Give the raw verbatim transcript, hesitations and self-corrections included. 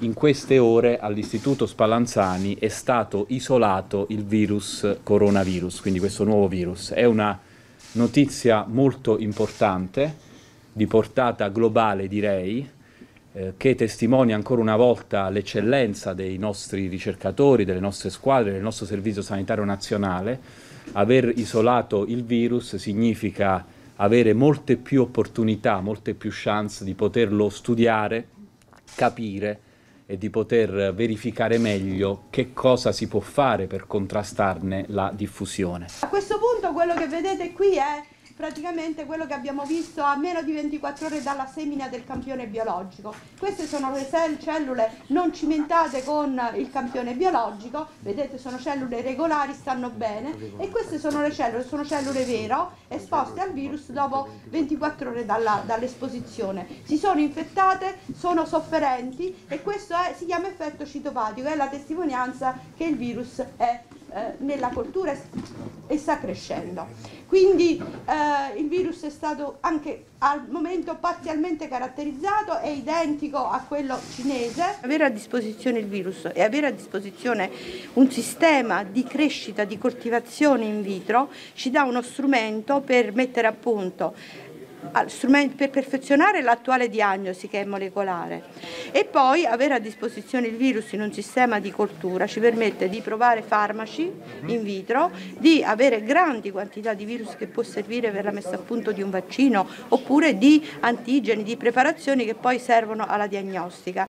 in queste ore all'Istituto Spallanzani è stato isolato il virus coronavirus, quindi questo nuovo virus. È una notizia molto importante, di portata globale direi, eh, che testimonia ancora una volta l'eccellenza dei nostri ricercatori, delle nostre squadre, del nostro Servizio Sanitario Nazionale. Aver isolato il virus significa avere molte più opportunità, molte più chance di poterlo studiare, capire e di poter verificare meglio che cosa si può fare per contrastarne la diffusione. A questo punto quello che vedete qui è praticamente quello che abbiamo visto a meno di ventiquattro ore dalla semina del campione biologico. Queste sono le cellule non cimentate con il campione biologico, vedete sono cellule regolari, stanno bene, e queste sono le cellule, sono cellule vero, esposte al virus dopo ventiquattro ore dall'esposizione. Dall si sono infettate, sono sofferenti, e questo è, si chiama effetto citopatico, è la testimonianza che il virus è eh, nella coltura e sta crescendo. Quindi eh, il virus è stato anche al momento parzialmente caratterizzato, è identico a quello cinese. Avere a disposizione il virus e avere a disposizione un sistema di crescita, di coltivazione in vitro, ci dà uno strumento per mettere a punto, per perfezionare l'attuale diagnosi che è molecolare, e poi avere a disposizione il virus in un sistema di coltura ci permette di provare farmaci in vitro, di avere grandi quantità di virus che può servire per la messa a punto di un vaccino oppure di antigeni, di preparazioni che poi servono alla diagnostica.